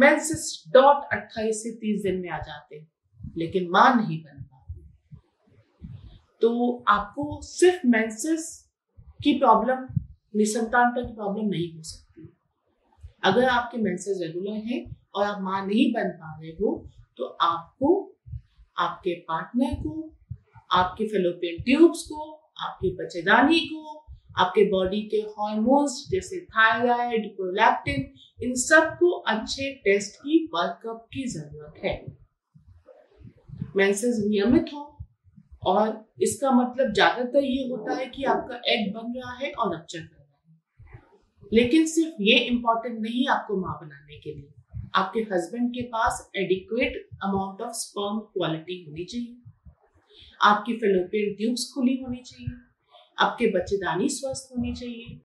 Menses dot 28 से 30 दिन में आ जाते हैं, लेकिन मां नहीं बन पाती। तो आपको सिर्फ मेंसेस की प्रॉब्लम, निसंतानता की प्रॉब्लम नहीं हो सकती। अगर आपके मेंसेस रेगुलर हैं और आप मां नहीं बन पा रहे हो, तो आपको आपके पार्टनर को, आपके फैलोपियन ट्यूब्स को, आपकी बच्चेदानी को, आपके बॉडी के हॉर्मोन्स जैसे थायराइड, प्रोलैक्टिन, इन सब को अच्छे टेस्ट की, वर्कअप की जरूरत है। मेंसेस नियमित हो, और इसका मतलब ज्यादातर ये होता है कि आपका एग बन रहा है और रप्चर कर रहा है, लेकिन सिर्फ ये इम्पोर्टेंट नहीं आपको मां बनाने के लिए। आपके हस्बैंड के पास adequate amount of sperm quality होनी चाहिए, आपकी फैलोपियन ट्यूब्स खुली होनी चाहिए, आपके बच्चेदानी स्वस्थ होनी चाहिए,